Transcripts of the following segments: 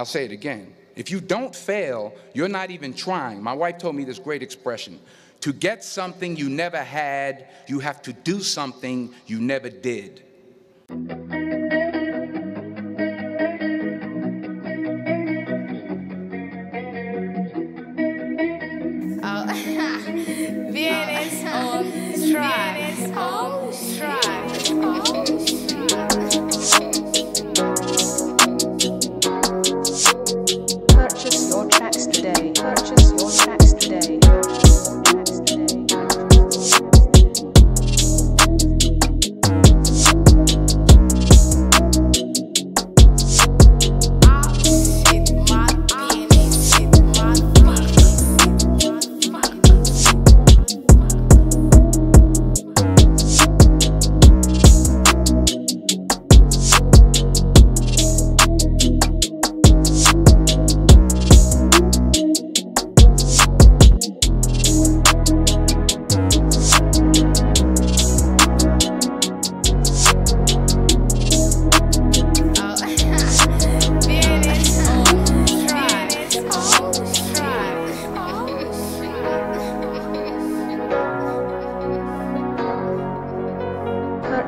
I'll say it again. If you don't fail, you're not even trying. My wife told me this great expression. To get something you never had, you have to do something you never did.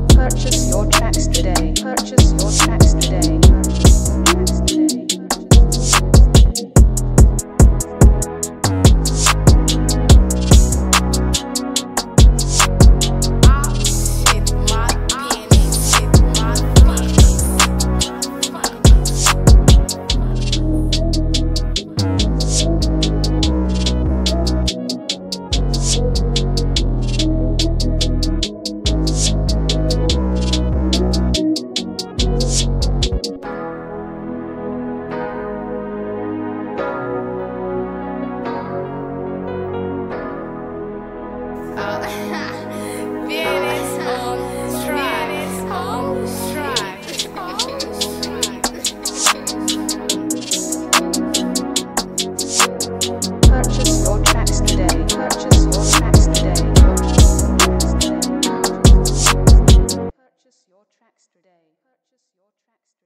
tracks today. Purchase your tracks today.